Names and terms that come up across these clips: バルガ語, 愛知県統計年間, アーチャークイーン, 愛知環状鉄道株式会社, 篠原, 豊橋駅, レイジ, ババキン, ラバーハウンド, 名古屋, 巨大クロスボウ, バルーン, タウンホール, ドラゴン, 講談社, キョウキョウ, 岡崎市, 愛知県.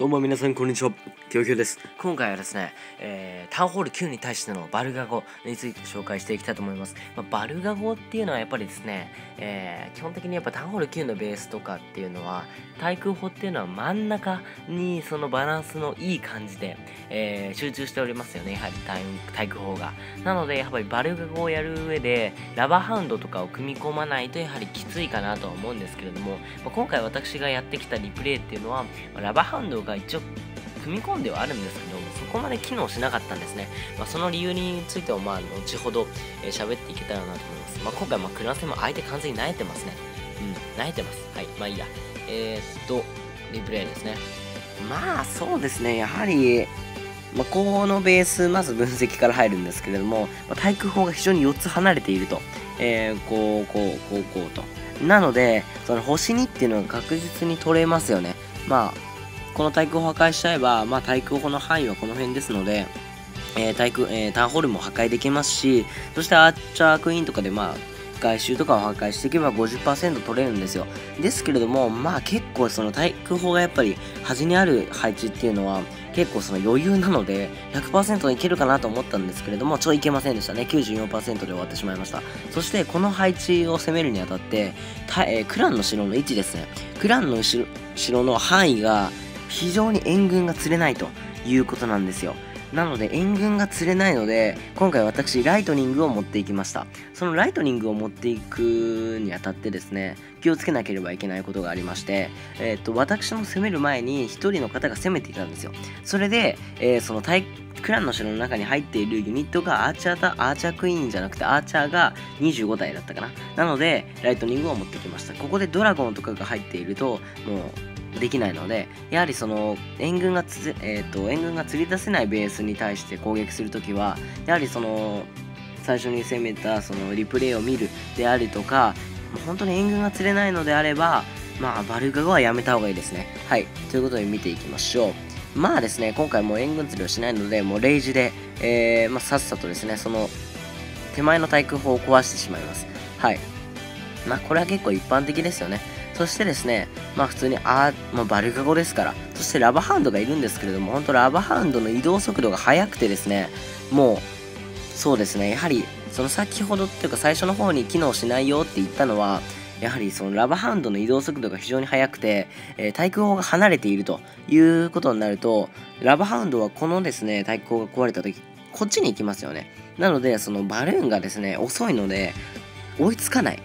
どうも皆さんこんにちは、キョウキョウです。今回はですね、タウンホール9に対してのバルガ語について紹介していきたいと思います。バルガ語っていうのはやっぱりですね、基本的にやっぱタウンホール9のベースとかっていうのは、対空砲っていうのは真ん中にそのバランスのいい感じで、集中しておりますよね、やはり対空砲が。なのでやっぱりバルガ語をやる上でラバーハウンドとかを組み込まないとやはりきついかなとは思うんですけれども、今回私がやってきたリプレイっていうのはラバーハウンドが一応組み込んではあるんですけど、そこまで機能しなかったんですね。その理由については後ほど喋っていけたらなと思います。今回クラン戦も相手完全に慣れてますね。うん、慣れてます。はい、いいや。リプレイですね。そうですね、やはり、このベース、まず分析から入るんですけれども、対空砲が非常に4つ離れていると。こうと。なので、その星2っていうのが確実に取れますよね。この対空砲を破壊しちゃえば、対空砲の範囲はこの辺ですので、タウンホールも破壊できますし、そしてアーチャークイーンとかで、外周とかを破壊していけば 50% 取れるんですよ。ですけれども、結構その対空砲がやっぱり端にある配置っていうのは、結構その余裕なので 100% いけるかなと思ったんですけれども、いけませんでしたね。94% で終わってしまいました。そしてこの配置を攻めるにあたって、クランの城の位置ですね。クランの城の範囲が非常に援軍が釣れないということなんですよ。なので援軍が釣れないので、今回私ライトニングを持っていきました。そのライトニングを持っていくにあたってですね、気をつけなければいけないことがありまして、私も攻める前に1人の方が攻めていたんですよ。それで、そのクランの城の中に入っているユニットがアーチャークイーンじゃなくてアーチャーが25体だったかな。なのでライトニングを持ってきました。ここでドラゴンとかが入っているともうできないので、やはりその援軍が釣り出せないベースに対して攻撃するときは、やはりその最初に攻めたそのリプレイを見るであるとか、本当に援軍が釣れないのであれば、バルガ語はやめた方がいいですね。はい、ということで見ていきましょう。ですね、今回もう援軍釣りをしないので、もうレイジで、さっさとですね、その手前の対空砲を壊してしまいます。はい、これは結構一般的ですよね。そしてですね、普通にバルガ語ですから、そしてラバハウンドがいるんですけれども、本当ラバハウンドの移動速度が速くてですね、そうですね、やはり、その先ほどっていうか最初の方に機能しないよって言ったのは、やはりそのラバハウンドの移動速度が非常に速くて、対空砲が離れているということになると、ラバハウンドはこのですね、対空砲が壊れた時、こっちに行きますよね。なので、そのバルーンがですね、遅いので、追いつかない。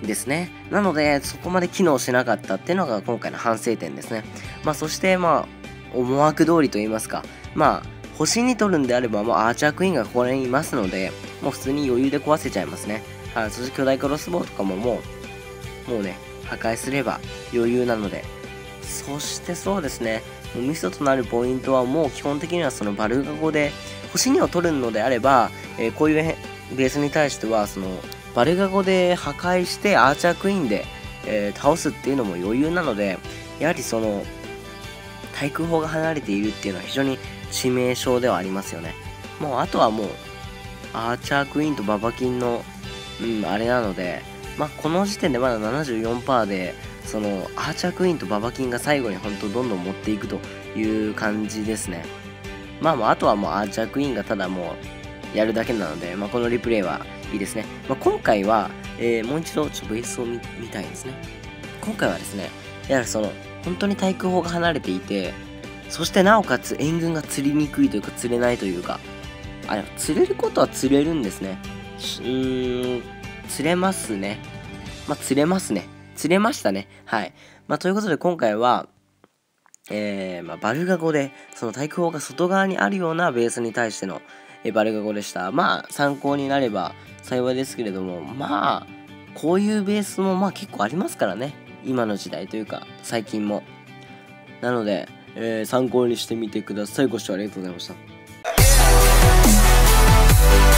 ですね。なのでそこまで機能しなかったっていうのが今回の反省点ですね。そして思惑通りといいますか、星に取るんであればアーチャークイーンがここにいますので、もう普通に余裕で壊せちゃいますね。はい、そして巨大クロスボウとかももうね、破壊すれば余裕なので。そしてそうですね、ミソとなるポイントはもう基本的にはそのバルガ語で星にを取るのであれば、こういうベースに対してはそのバルガ語で破壊してアーチャークイーンで、倒すっていうのも余裕なので、やはりその対空砲が離れているっていうのは非常に致命傷ではありますよね。あとはアーチャークイーンとババキンの、あれなので、この時点でまだ 74% で、そのアーチャークイーンとババキンが最後に本当どんどん持っていくという感じですね。あとはアーチャークイーンがただやるだけなので、このリプレイはいいですね。今回は、もう一度ちょっとベースを 見たいですね。今回はですね、やはりその本当に対空砲が離れていて、そしてなおかつ援軍が釣りにくいというか釣れないというか、釣れることは釣れるんですね。釣れますね。釣れますね。釣れましたね。はい。ということで今回は、バルガ語でその対空砲が外側にあるようなベースに対してのバルガ語でした。参考になれば幸いですけれども、こういうベースも結構ありますからね、今の時代というか最近も。なので、参考にしてみてください。ご視聴ありがとうございました。